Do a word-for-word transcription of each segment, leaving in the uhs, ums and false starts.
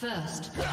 First blood.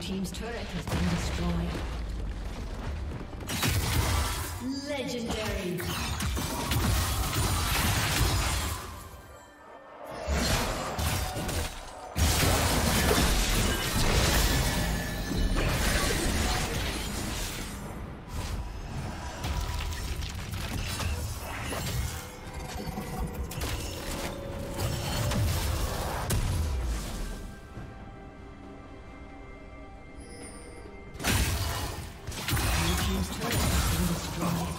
Team's turret has been destroyed. Legendary. Team's turret has been destroyed.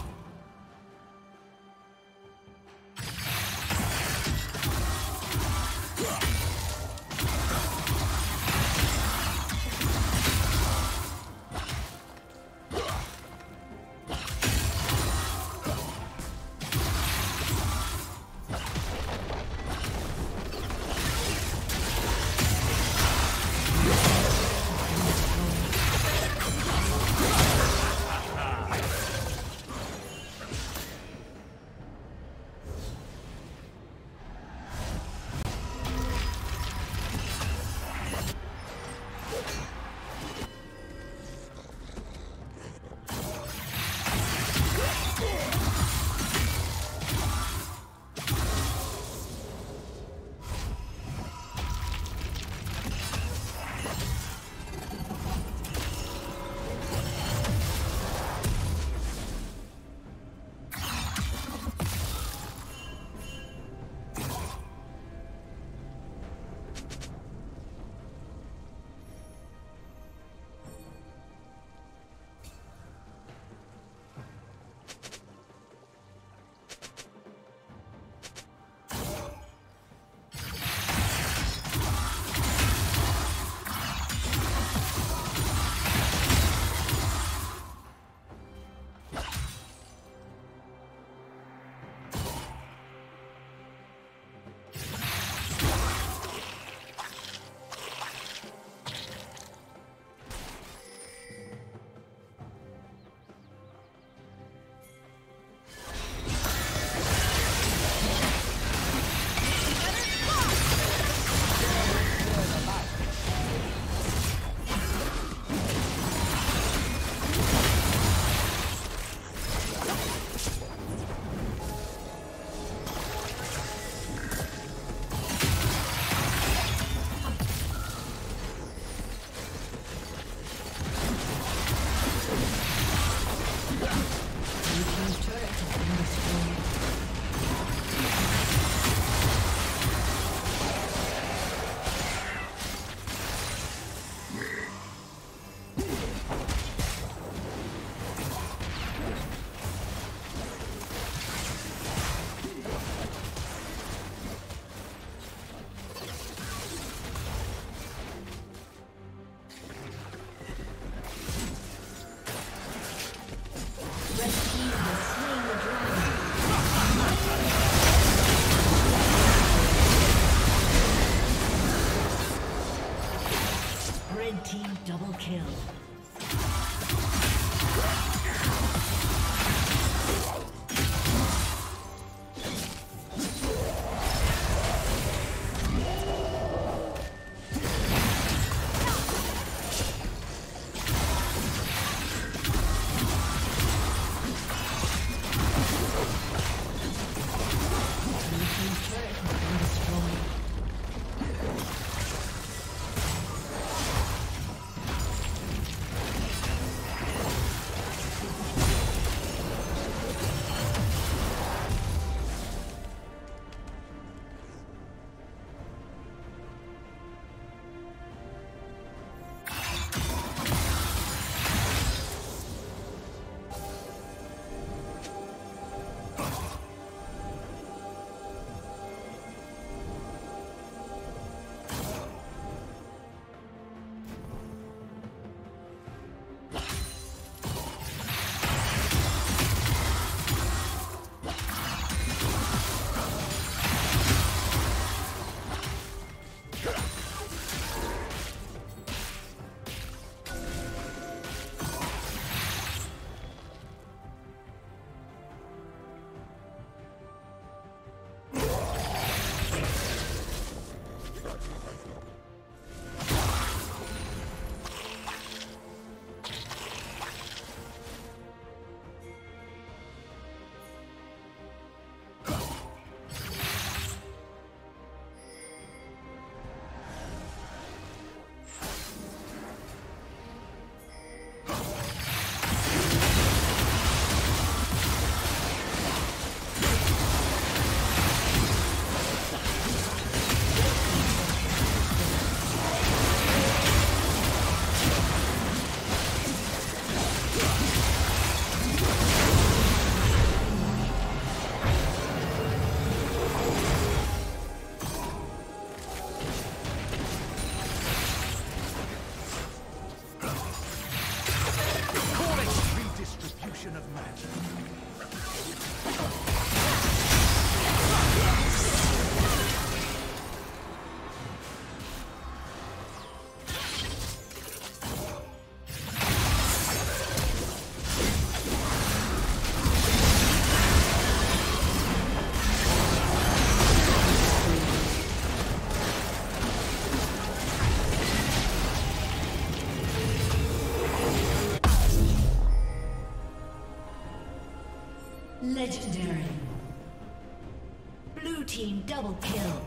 Blue team double kill.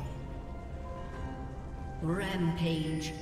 Rampage.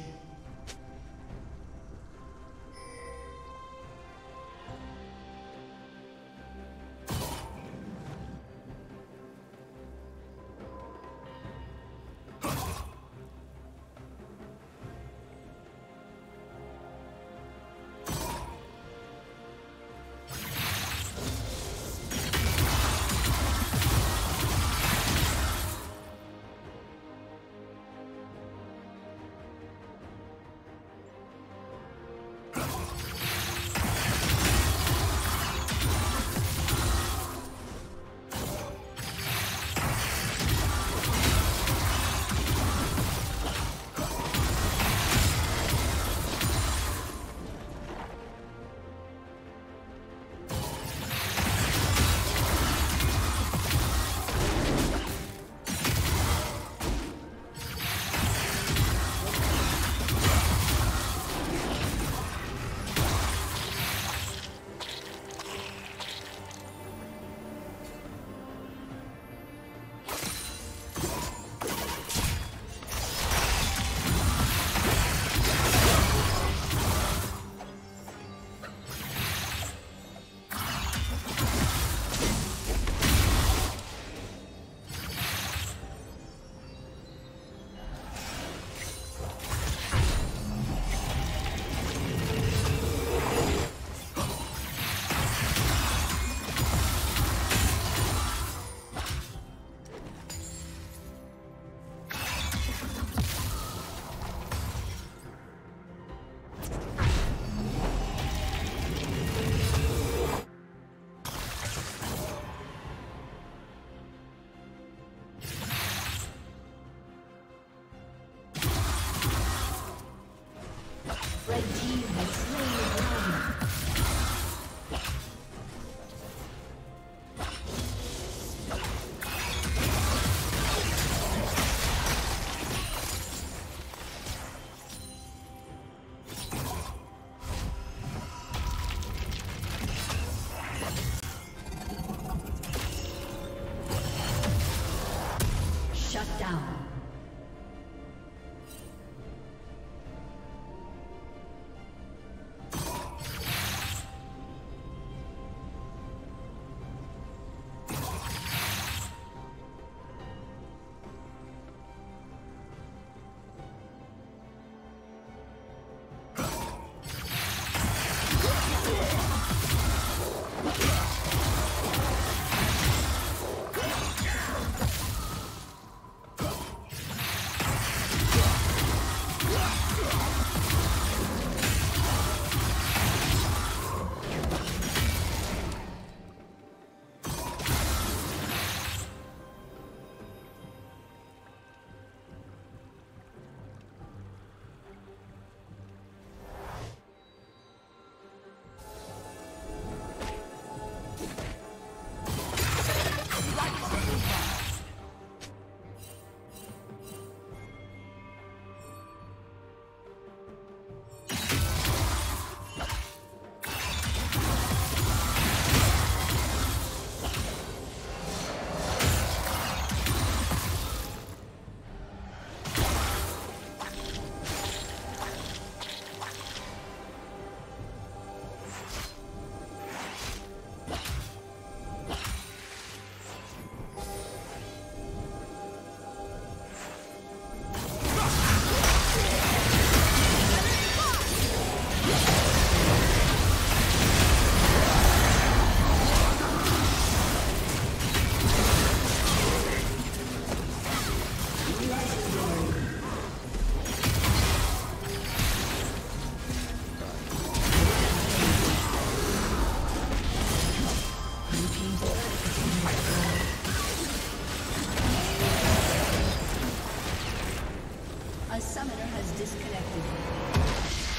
A summoner has disconnected.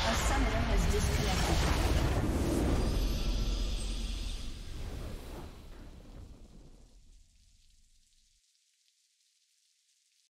A summoner has disconnected.